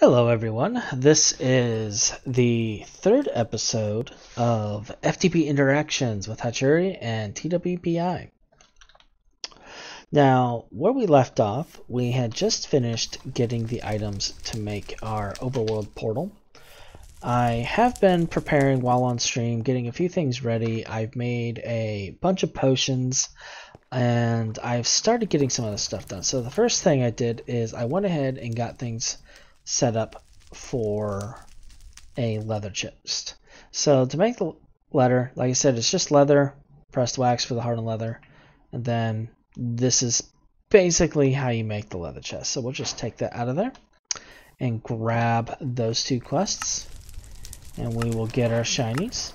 Hello everyone, this is the third episode of FTB Interactions with Hachuurui and TWPI. Now, where we left off, we had just finished getting the items to make our overworld portal. I have been preparing while on stream, getting a few things ready. I've made a bunch of potions, and I've started getting some other stuff done. So the first thing I did is I went ahead and got things set up for a leather chest. So to make the leather, like I said, it's just leather, pressed wax for the hardened leather, and then this is basically how you make the leather chest. So we'll just take that out of there and grab those two quests, and we will get our shinies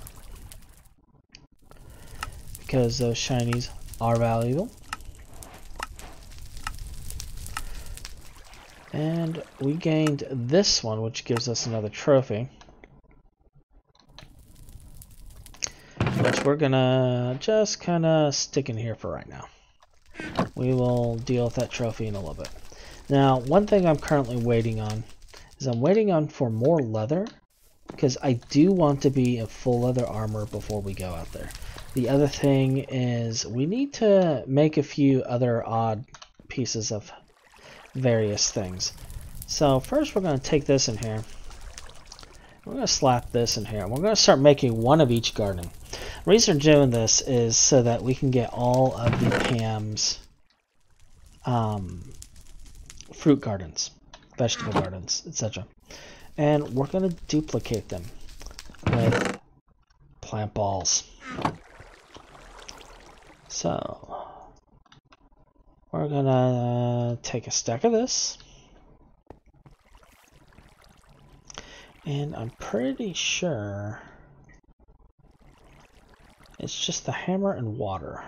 because those shinies are valuable. And we gained this one, which gives us another trophy, which we're gonna just kinda stick in here for right now. We will deal with that trophy in a little bit. Now, one thing I'm currently waiting on is I'm waiting on for more leather, because I do want to be in full leather armor before we go out there. The other thing is we need to make a few other odd pieces of various things. So first we're going to take this in here, we're going to slap this in here, and we're going to start making one of each gardening. The reason we're doing this is so that we can get all of the Pam's fruit gardens, vegetable gardens, etc. And we're going to duplicate them with plant balls. So we're gonna take a stack of this, and I'm pretty sure it's just the hammer and water.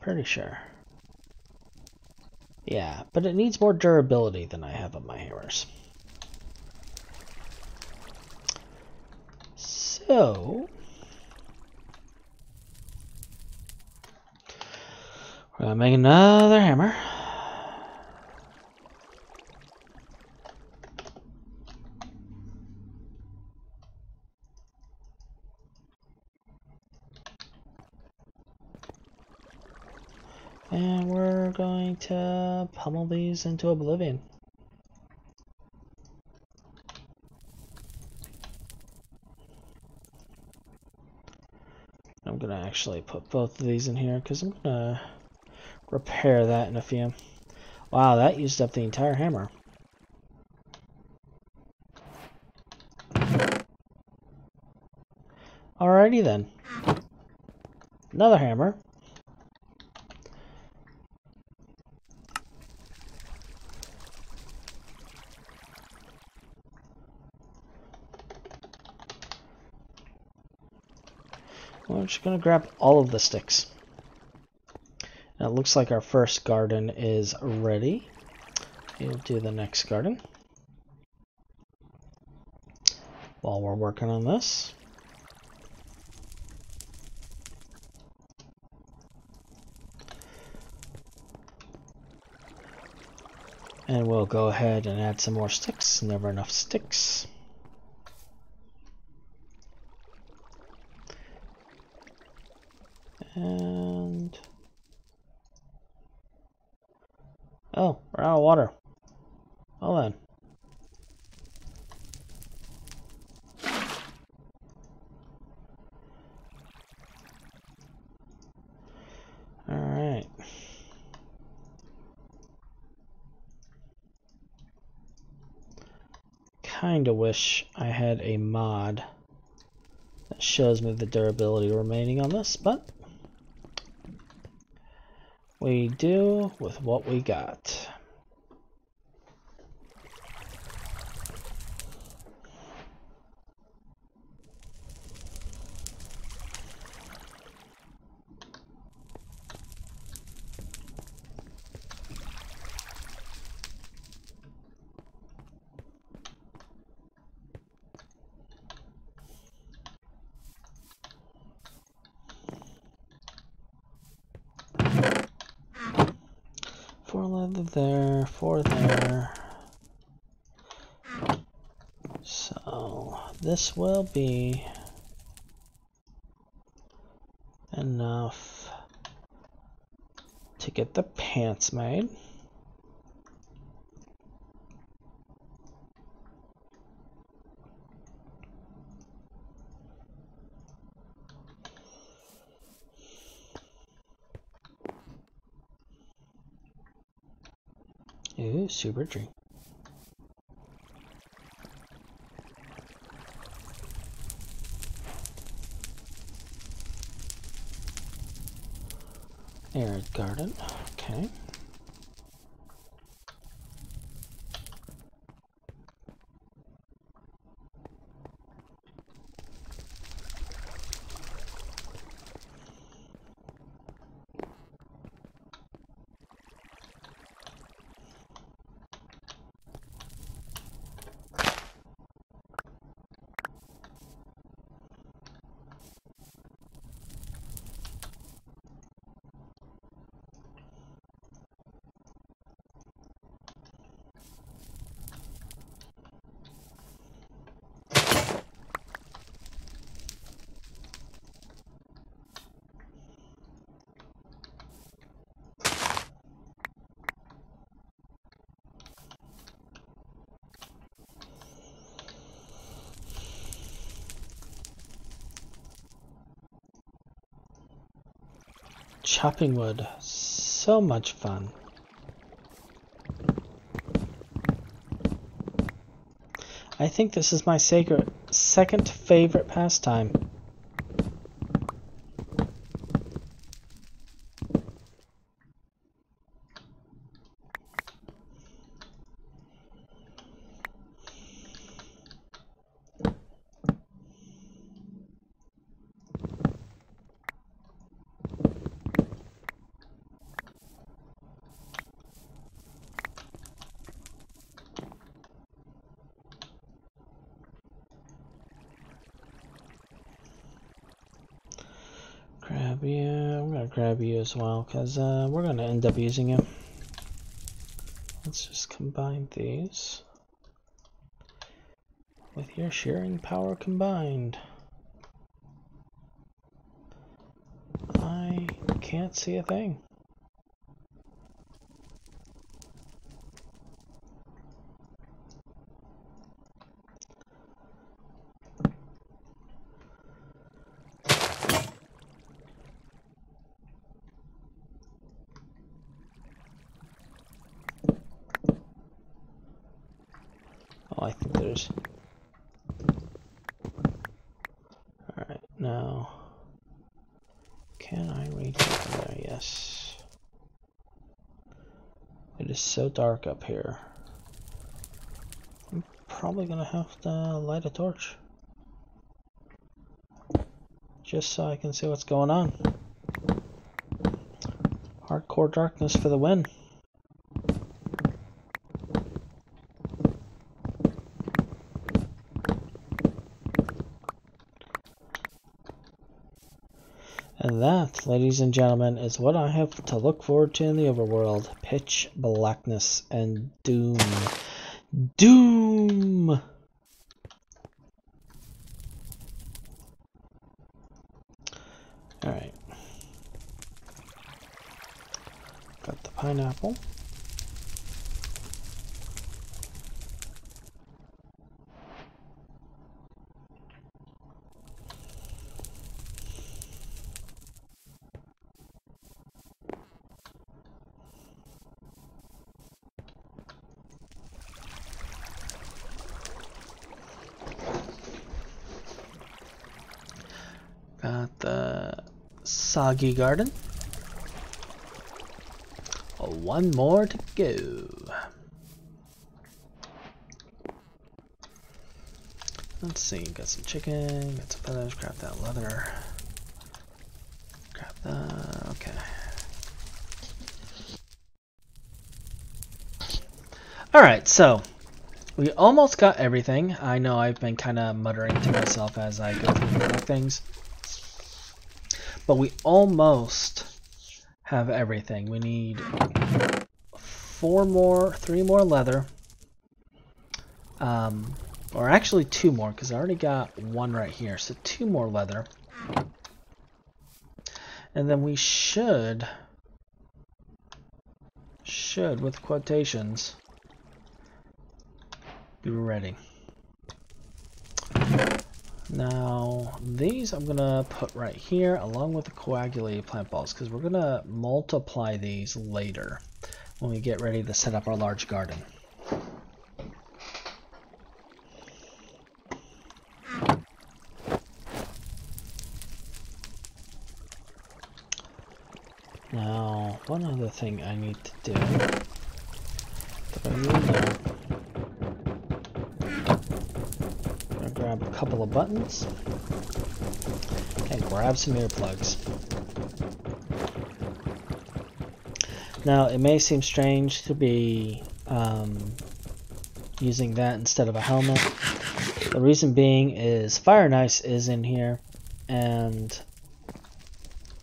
Pretty sure. Yeah, but it needs more durability than I have on my hammers. So we're gonna make another hammer. And we're going to pummel these into oblivion. I'm gonna actually put both of these in here because I'm gonna repair that in a few. Wow, that used up the entire hammer. Alrighty then. Another hammer. We're just gonna grab all of the sticks. Now it looks like our first garden is ready. We'll do the next garden while we're working on this. And we'll go ahead and add some more sticks. Never enough sticks. And oh, we're out of water. Well then. Alright. Kinda wish I had a mod that shows me the durability remaining on this, but we do with what we got. 4 leather there, 4 there. So this will be enough to get the pants made. Ooh, super tree. Arid garden, okay. Chopping wood, so much fun. I think this is my second favorite pastime. As well, because we're going to end up using it. Let's just combine these with your shearing power combined. I can't see a thing. So dark up here. I'm probably gonna have to light a torch just so I can see what's going on. Hardcore darkness for the win. And that, ladies and gentlemen, is what I have to look forward to in the overworld. Pitch blackness and doom. Doom! Alright. Got the pineapple. Soggy garden. Oh, one more to go. Let's see, got some chicken, got some feathers, grab that leather. Grab that, okay. Alright, so we almost got everything. I know I've been kind of muttering to myself as I go through things. But we almost have everything. We need three more leather. Or actually two more, because I already got one right here. So two more leather. And then we should, with quotations, be ready. Now, these I'm gonna put right here along with the coagulated plant balls, because we're gonna multiply these later when we get ready to set up our large garden. Now, one other thing I need to do that I really know. I'm gonna grab a couple of buttons and grab some earplugs. Now, it may seem strange to be using that instead of a helmet. The reason being is fire and ice is in here, and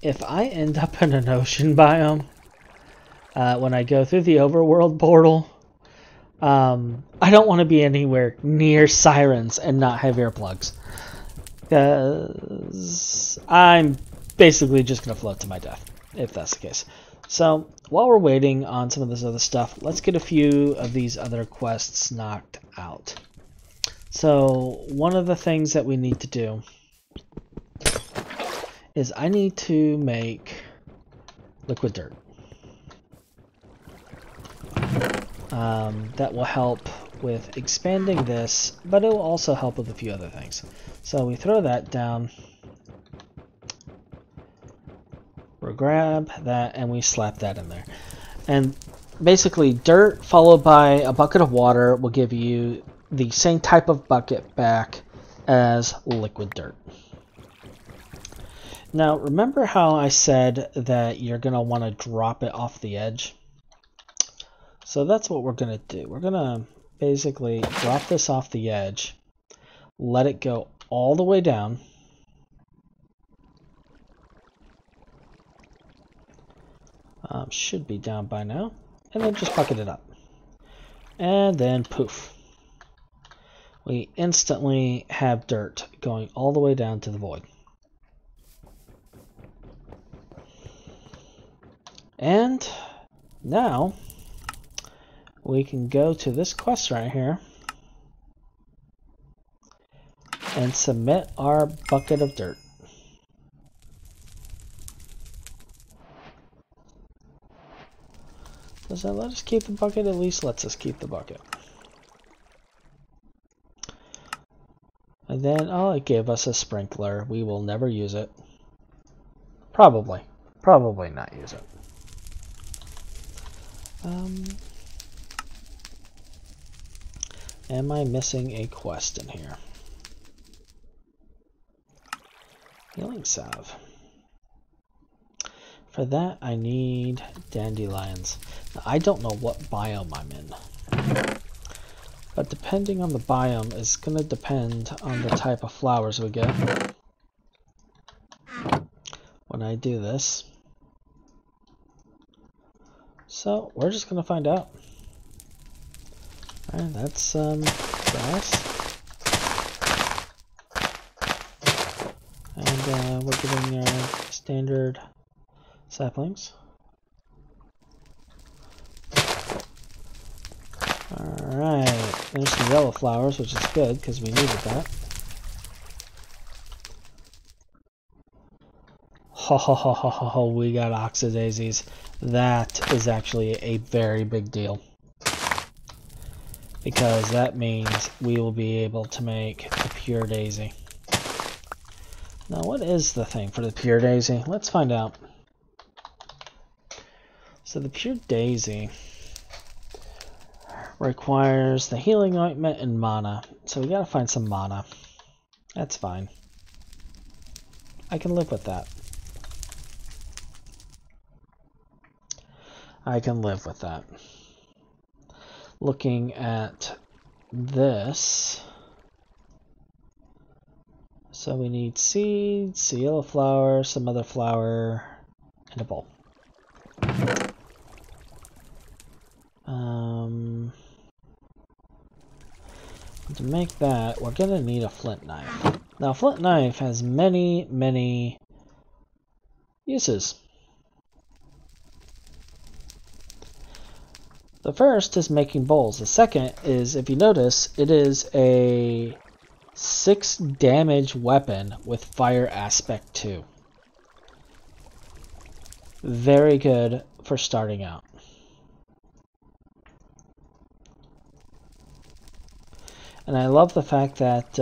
if I end up in an ocean biome, when I go through the overworld portal, I don't want to be anywhere near sirens and not have earplugs, because I'm basically just going to float to my death, if that's the case. So, while we're waiting on some of this other stuff, let's get a few of these other quests knocked out. So, one of the things that we need to do is I need to make liquid dirt. That will help with expanding this, but it will also help with a few other things. So we throw that down, we grab that, and we slap that in there. And basically dirt followed by a bucket of water will give you the same type of bucket back as liquid dirt. Now, remember how I said that you're going to want to drop it off the edge? So that's what we're going to do. We're going to basically drop this off the edge, let it go all the way down, should be down by now, and then just bucket it up. And then poof. We instantly have dirt going all the way down to the void. And now we can go to this quest right here and submit our bucket of dirt. Does that let us keep the bucket? At least lets us keep the bucket. And then, oh, it gave us a sprinkler. We will never use it. Probably not use it. Am I missing a quest in here? Healing salve. For that, I need dandelions. Now, I don't know what biome I'm in, but depending on the biome, it's going to depend on the type of flowers we get when I do this. So we're just gonna find out. Alright, that's some grass. And we're getting our standard saplings. Alright, there's some yellow flowers, which is good because we needed that. Ho ho ho ho ho ho, we got oxydaisies. That is actually a very big deal, because that means we will be able to make the pure daisy. Now, what is the thing for the pure daisy? Let's find out. So the pure daisy requires the healing ointment and mana. So we gotta find some mana. That's fine. I can live with that. I can live with that. Looking at this, so we need seeds, some yellow flower, some other flower, and a bowl. To make that, we're gonna need a flint knife. Now, flint knife has many, many uses. The first is making bowls. The second is, if you notice, it is a 6 damage weapon with fire aspect 2. Very good for starting out. And I love the fact that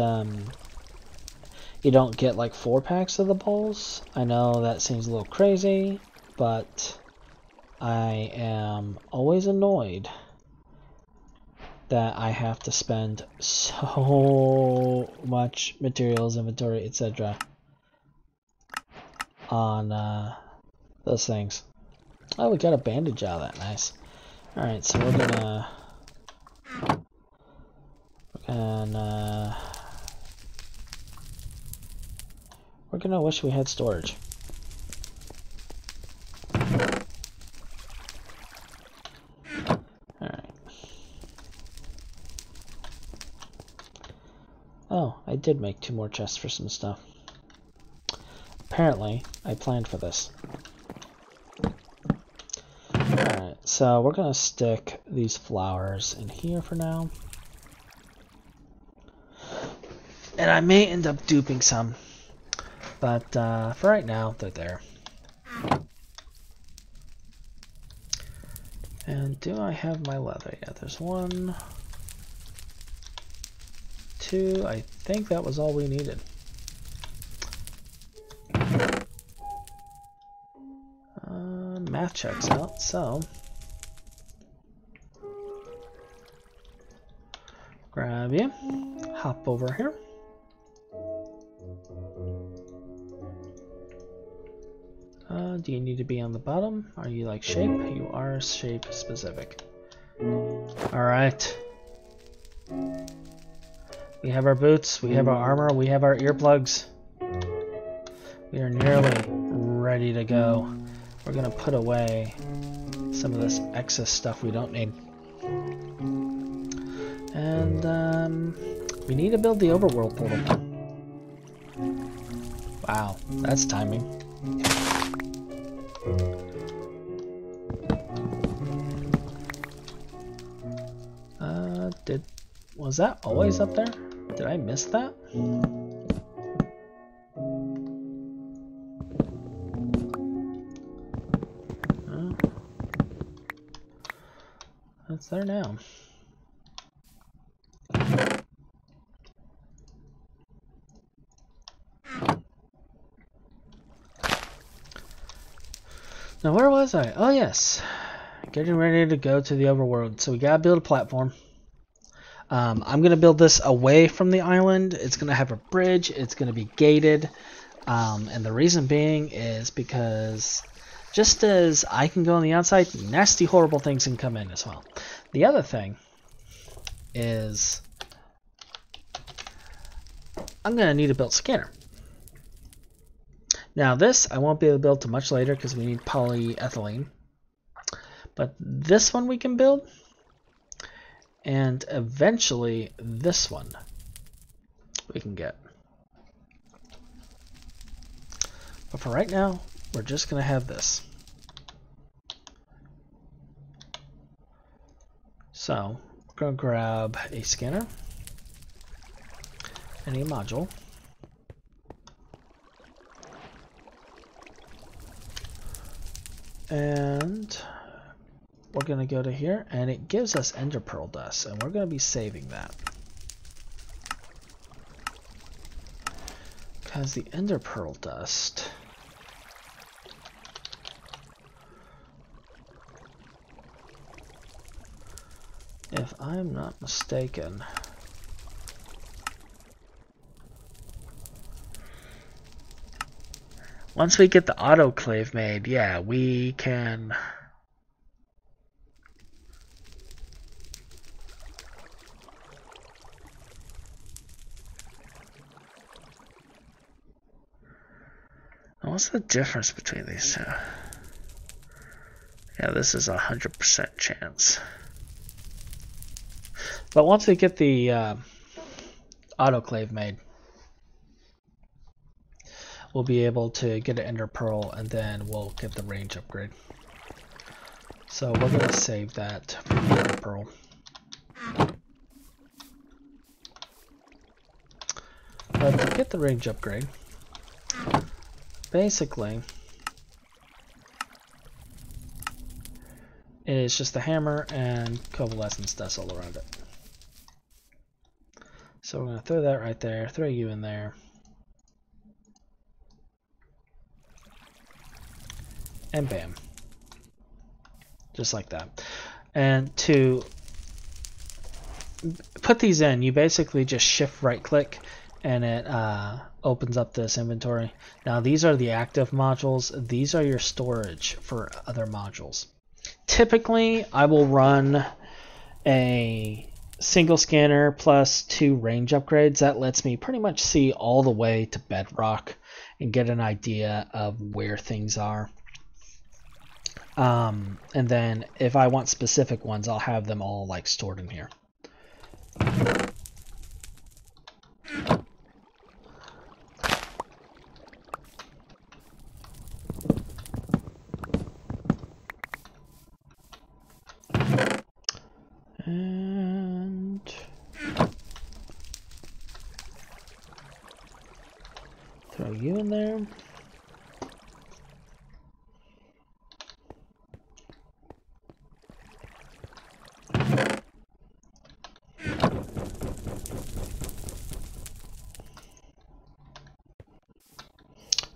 you don't get like 4 packs of the bowls. I know that seems a little crazy, but I am always annoyed that I have to spend so much materials, inventory, etc. on those things. Oh, we got a bandage out of that. Nice. Alright, so we're gonna... And we're gonna wish we had storage. Alright. Oh, I did make 2 more chests for some stuff. Apparently, I planned for this. Alright, so we're gonna stick these flowers in here for now. And I may end up duping some, but for right now, they're there. And do I have my leather? Yeah, there's 1, 2, I think that was all we needed. Math checks out, so grab you, hop over here. Do you need to be on the bottom? Are you like shape? You are shape specific. Alright. We have our boots, we have our armor, we have our earplugs. We are nearly ready to go. We're gonna put away some of this excess stuff we don't need. And we need to build the overworld portal. Wow, that's timing. Was that always up there? Did I miss that? Oh. That's there now. Now where was I? Oh yes, getting ready to go to the overworld. So we gotta build a platform. I'm gonna build this away from the island. It's gonna have a bridge. It's gonna be gated, and the reason being is because just as I can go on the outside, nasty, horrible things can come in as well. The other thing is I'm gonna need to build a scanner. Now this, I won't be able to build till much later because we need polyethylene. But this one we can build. And eventually this one we can get. But for right now, we're just going to have this. So we're going to grab a scanner and a module. And we're going to go to here, and it gives us ender pearl dust, and we're going to be saving that. Because the ender pearl dust if I'm not mistaken once we get the autoclave made, yeah, we can what's the difference between these two? Yeah, this is 100% chance. But once we get the autoclave made, we'll be able to get an ender pearl, and then we'll get the range upgrade. So we're going to save that for the ender pearl. But to get the range upgrade, basically it's just a hammer and coalescence dust all around it. So we're going to throw that right there, throw you in there. And bam. Just like that. And to put these in, you basically just shift right click and it opens up this inventory. Now these are the active modules. These are your storage for other modules. Typically, I will run a single scanner plus 2 range upgrades. That lets me pretty much see all the way to bedrock and get an idea of where things are. And then if I want specific ones, I'll have them all like stored in here. And throw you in there.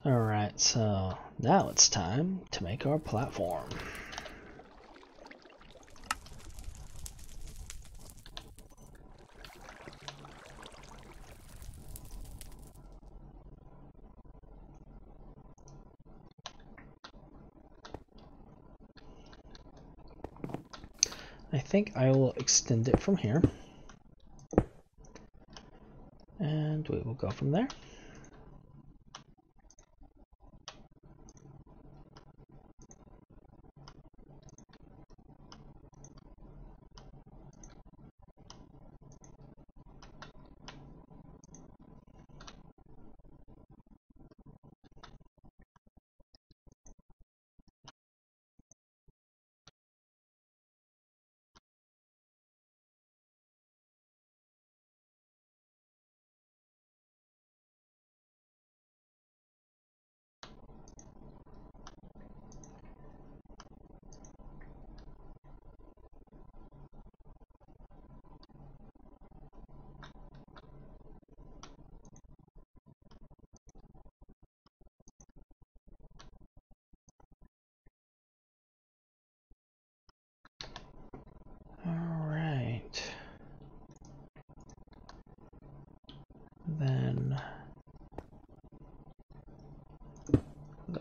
Alright, so now it's time to make our platform. I think I will extend it from here, and we will go from there.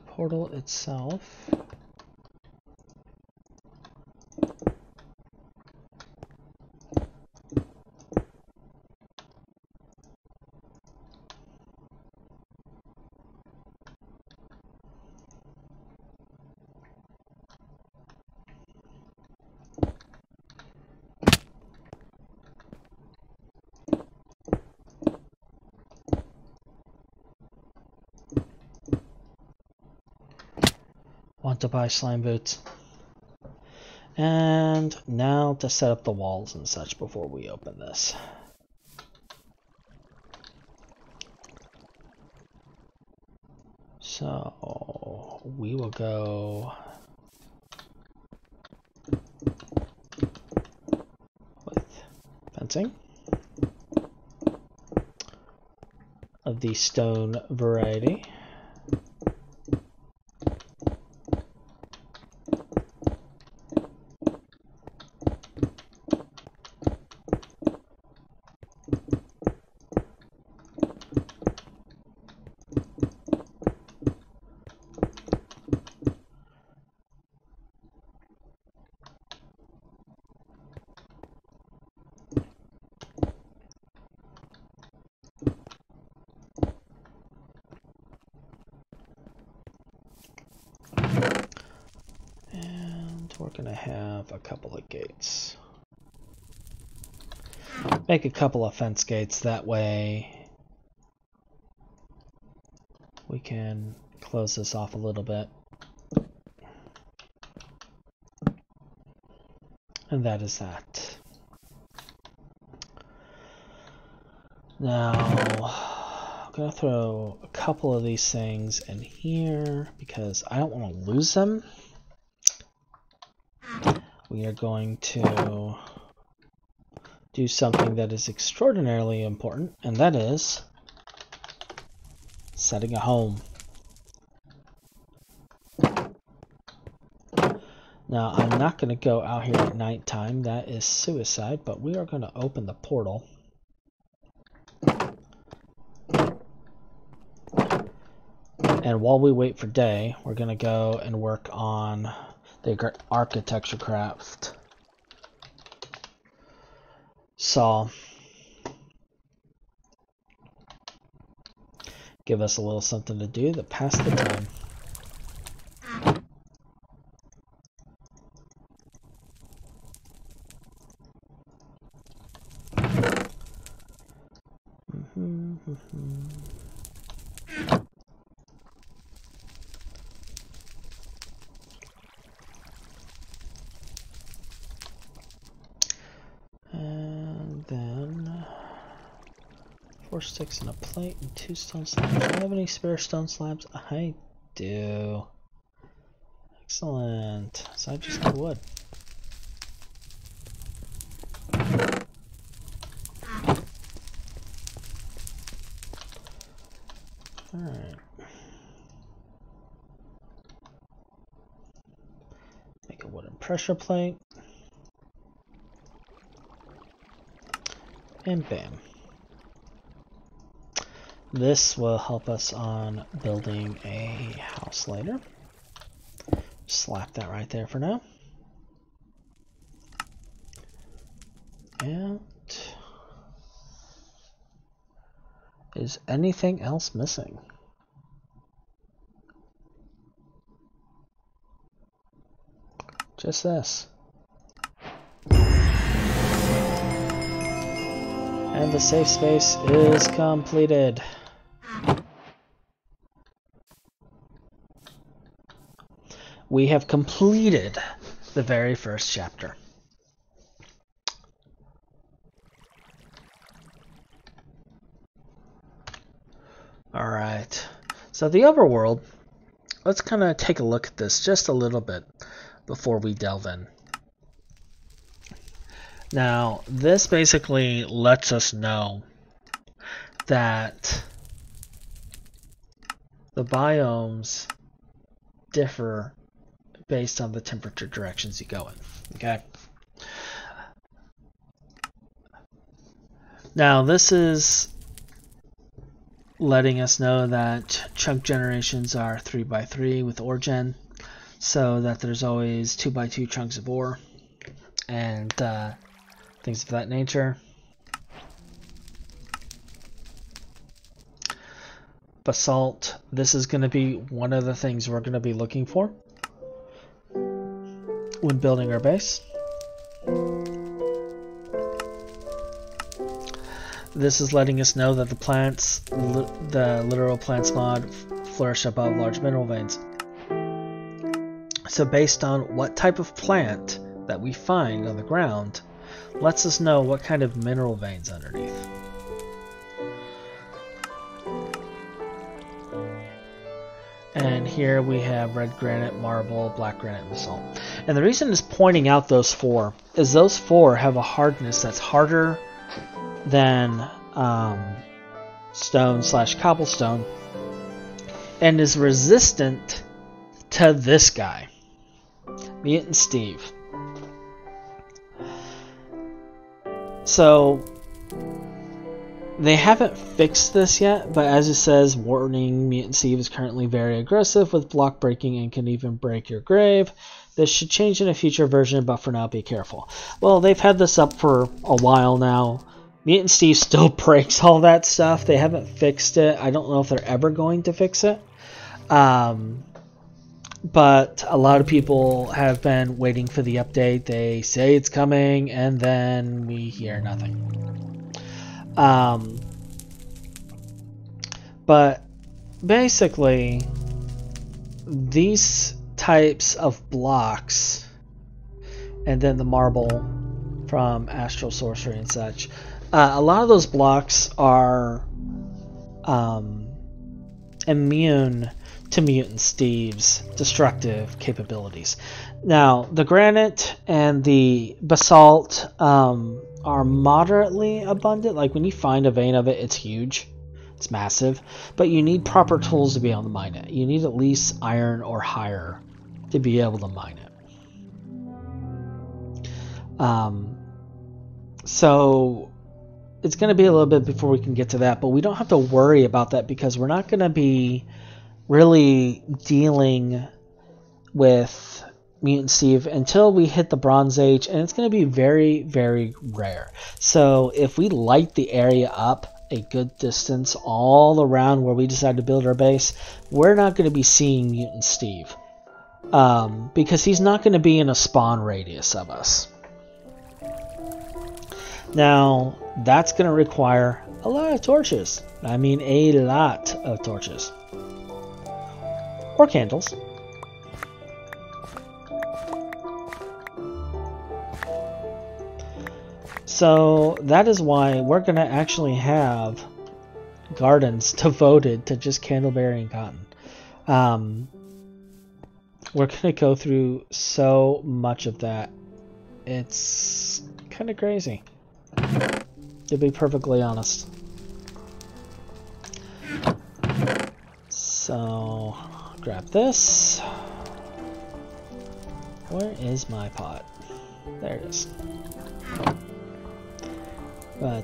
Portal itself. Want to buy slime boots. And now to set up the walls and such before we open this. So we will go with fencing of the stone variety. We're going to have a couple of gates. Make a couple of fence gates, that way we can close this off a little bit. And that is that. Now, I'm going to throw a couple of these things in here because I don't want to lose them. We are going to do something that is extraordinarily important, and that is setting a home. Now, I'm not going to go out here at nighttime. That is suicide, but we are going to open the portal. And while we wait for day, we're going to go and work on the architecture craft. So, give us a little something to do to pass the time. Sticks and a plate and 2 stone slabs. Do I have any spare stone slabs? I do. Excellent. So I just need wood. Alright. Make a wooden pressure plate. And bam. This will help us on building a house later. Slap that right there for now. And is anything else missing? Just this. And the safe space is completed. We have completed the very first chapter. Alright, so the overworld, let's kind of take a look at this just a little bit before we delve in. Now, this basically lets us know that the biomes differ based on the temperature directions you go in. Okay. Now, this is letting us know that chunk generations are 3x3 with ore gen, so that there's always 2x2 chunks of ore and things of that nature. Basalt, this is going to be one of the things we're going to be looking for when building our base. This is letting us know that the plants, the literal plants mod, flourish above large mineral veins. So based on what type of plant that we find on the ground, lets us know what kind of mineral veins underneath. And here we have red granite, marble, black granite, and basalt. And the reason is pointing out those four is those four have a hardness that's harder than stone/cobblestone and is resistant to this guy, Mutant Steve. So they haven't fixed this yet, but as it says, warning, Mutant Steve is currently very aggressive with block breaking and can even break your grave. This should change in a future version, but for now, be careful. Well, they've had this up for a while now. Mutant Steve still breaks all that stuff. They haven't fixed it. I don't know if they're ever going to fix it. But a lot of people have been waiting for the update. They say it's coming, and then we hear nothing. But basically, these types of blocks, and then the marble from Astral Sorcery and such, a lot of those blocks are immune to Mutant Steve's destructive capabilities. Now, the granite and the basalt are moderately abundant. Like, when you find a vein of it, it's huge. It's massive. But you need proper tools to be able to mine it. You need at least iron or higher to be able to mine it. So it's going to be a little bit before we can get to that, but we don't have to worry about that because we're not going to be really dealing with Mutant Steve until we hit the Bronze Age, and it's going to be very, very rare. So if we light the area up a good distance all around where we decide to build our base, we're not going to be seeing Mutant Steve, because he's not going to be in a spawn radius of us. Now, that's going to require a lot of torches. I mean, a lot of torches. Or candles. So that is why we're going to actually have gardens devoted to just candleberry and cotton. We're going to go through so much of that. It's kind of crazy, to be perfectly honest. So grab this. Where is my pot? There it is.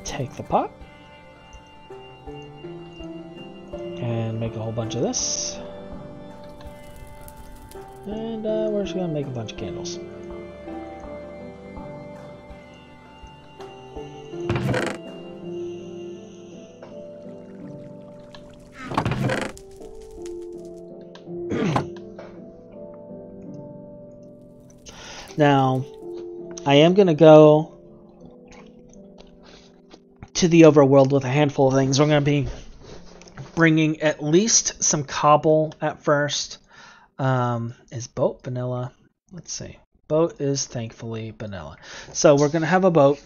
Take the pot and make a whole bunch of this, and we're just gonna make a bunch of candles. Now, I am gonna go to the overworld with a handful of things. We're going to be bringing at least some cobble at first. Is boat vanilla? Let's see. Boat is thankfully vanilla. So we're going to have a boat.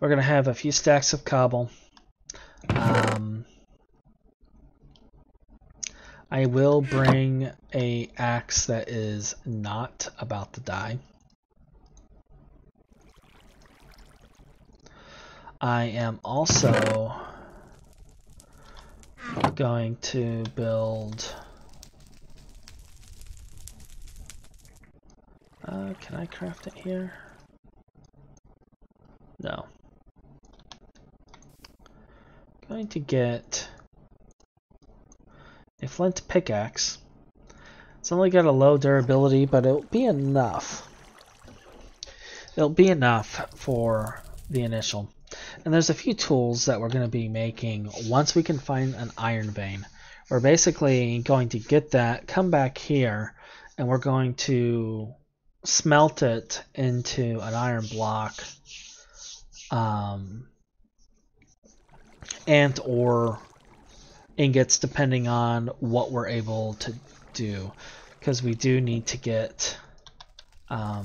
We're going to have a few stacks of cobble. I will bring a axe that is not about to die. I am also going to build... can I craft it here? No. I'm going to get a flint pickaxe. It's only got a low durability, but it'll be enough. It'll be enough for the initial. And there's a few tools that we're going to be making once we can find an iron vein. We're basically going to get that, come back here, and we're going to smelt it into an iron block, and or ingots, depending on what we're able to do, because we do need to get a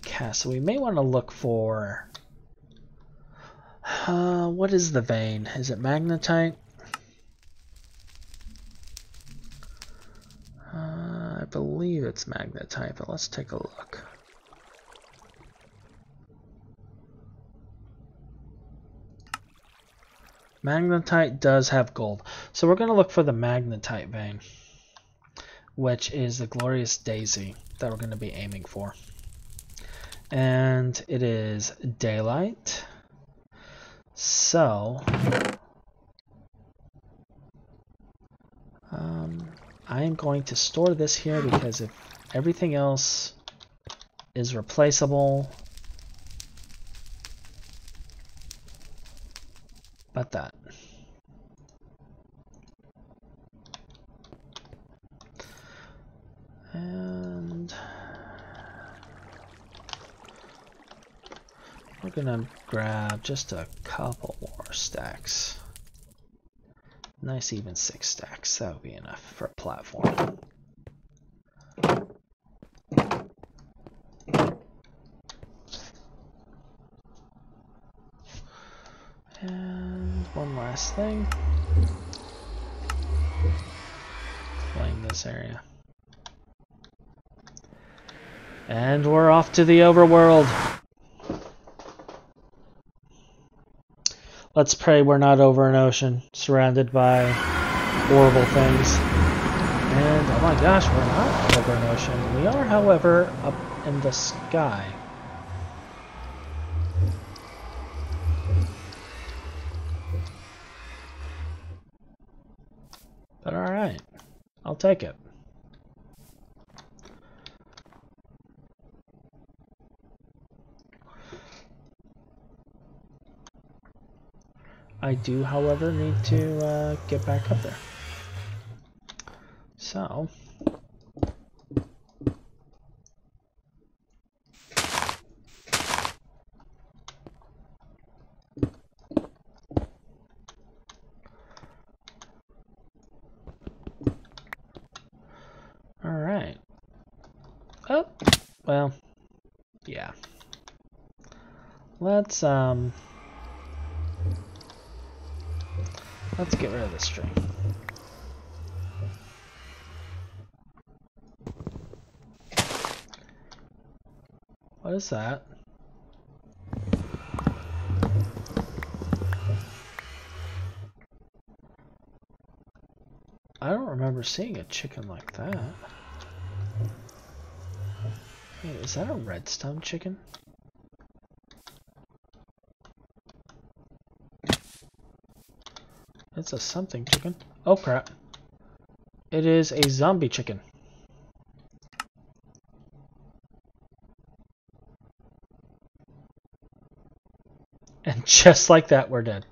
cast. So we may want to look for... what is the vein? Is it magnetite? I believe it's magnetite, but let's take a look. Magnetite does have gold. So we're going to look for the magnetite vein, which is the glorious daisy that we're going to be aiming for. And it is daylight. So, I am going to store this here because if everything else is replaceable, but that. And We're gonna grab just a couple more stacks. Nice even 6 stacks, that would be enough for a platform. And one last thing. Playing this area. And we're off to the overworld. Let's pray we're not over an ocean surrounded by horrible things. And oh my gosh, we're not over an ocean. We are, however, up in the sky. But alright, I'll take it. I do, however, need to get back up there. So, all right. Oh, well, yeah. Let's get rid of this string. What is that? I don't remember seeing a chicken like that. Wait, is that a redstone chicken? It's a something chicken. Oh crap. It is a zombie chicken. And just like that, we're dead.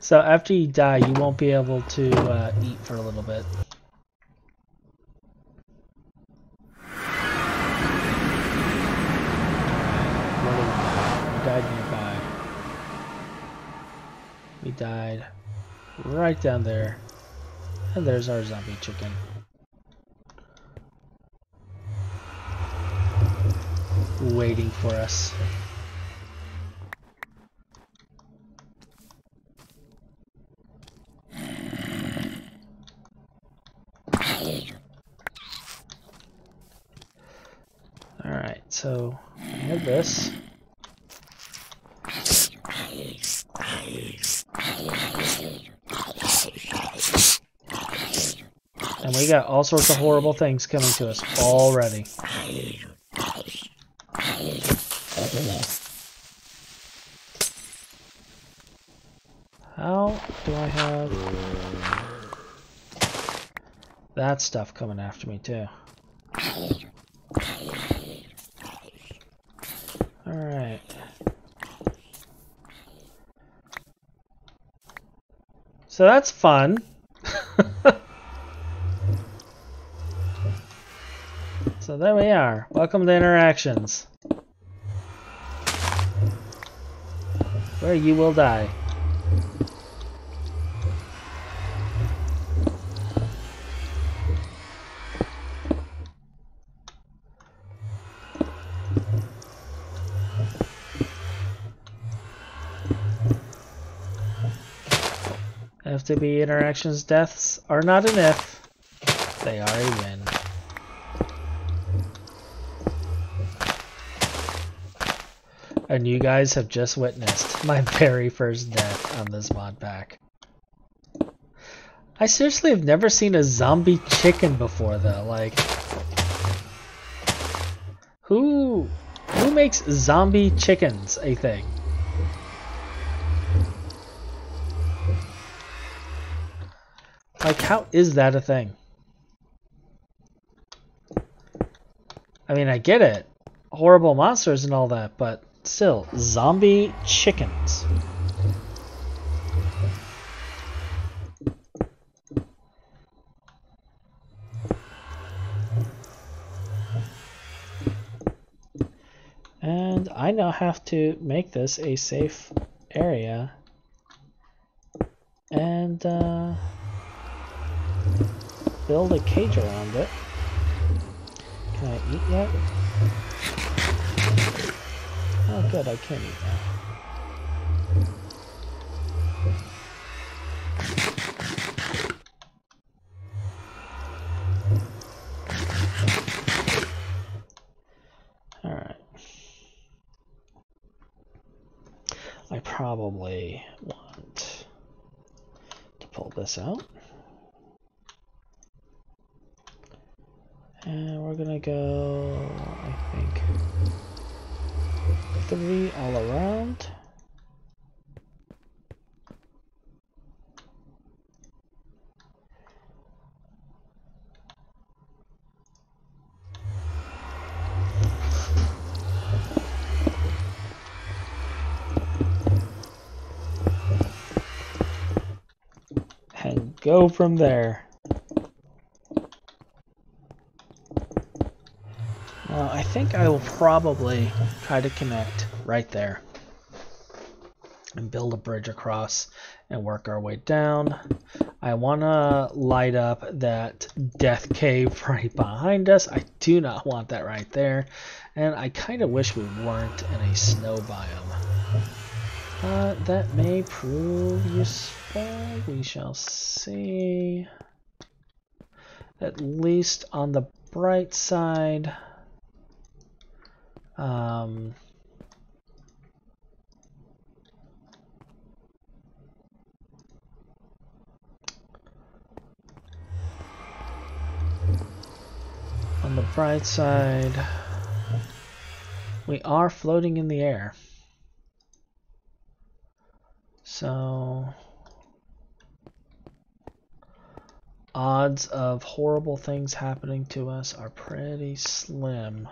So after you die, you won't be able to eat for a little bit. We died nearby. We died right down there. And there's our zombie chicken. Waiting for us. So I have this. And we got all sorts of horrible things coming to us already. How do I have that stuff coming after me too? Alright. So that's fun. So there we are. Welcome to Interactions, where you will die. FTB Interactions deaths are not an if, they are a win. And you guys have just witnessed my very first death on this mod pack. I seriously have never seen a zombie chicken before though, like... Who makes zombie chickens a thing? Like, how is that a thing? I mean, I get it. Horrible monsters and all that, but Still, zombie chickens. And I now have to make this a safe area. And build a cage around it. Can I eat yet? Oh good, I can't eat now. Alright. I probably want to pull this out. And we're gonna go, I think, 3 all around. And go from there. I think I will probably try to connect right there and build a bridge across and work our way down. I want to light up that death cave right behind us. I do not want that right there, and I kind of wish we weren't in a snow biome. That may prove useful. We shall see. At least on the bright side. On the bright side, we are floating in the air. So, odds of horrible things happening to us are pretty slim.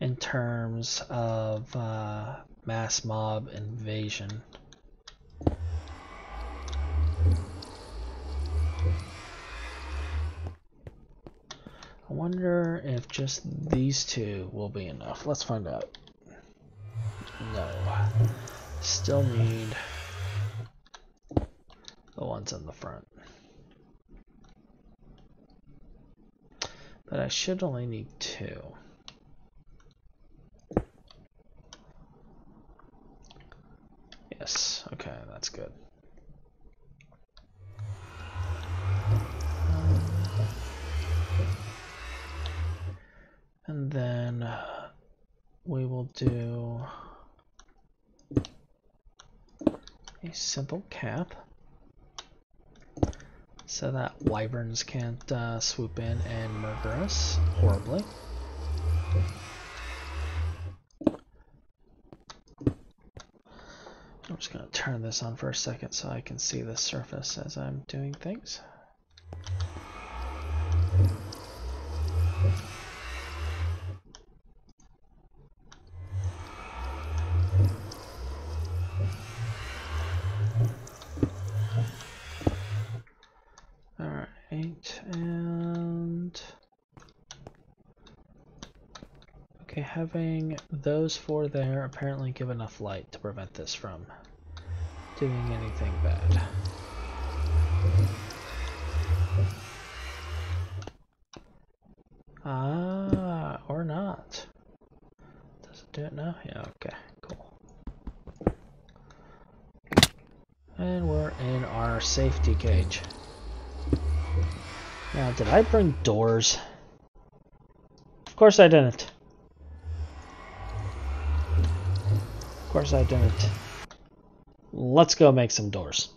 In terms of mass mob invasion. I wonder if just these two will be enough. Let's find out. No. Still need the ones in the front. But I should only need 2. Yes, okay, that's good. And then we will do a simple cap so that wyverns can't swoop in and murder us horribly. I'm just going to turn this on for a second so I can see the surface as I'm doing things. Alright, 8 and... Okay, having those 4 there apparently give enough light to prevent this from doing anything bad. Ah, or not. Does it do it now? Yeah, okay, cool. And we're in our safety cage. Now, did I bring doors? Of course I didn't. Of course I didn't. Let's go make some doors.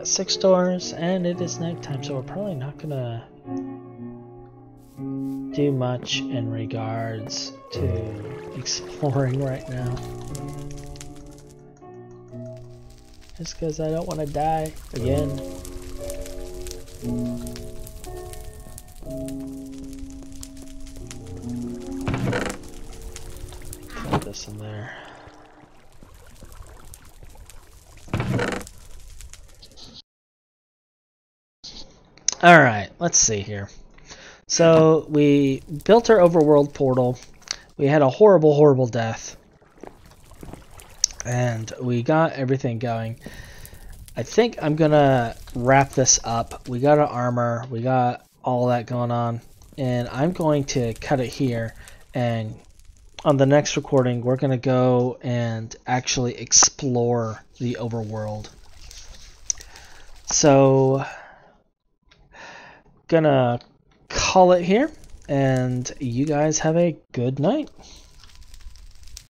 got 6 doors, and it is nighttime, so we're probably not gonna do much in regards to exploring right now. Just because I don't want to die again. Put this in there. Alright, let's see here. So, we built our overworld portal. We had a horrible, horrible death. And we got everything going. I think I'm going to wrap this up. We got our armor. We got all that going on. And I'm going to cut it here. And on the next recording, we're going to go and actually explore the overworld. So, gonna call it here, and you guys have a good night.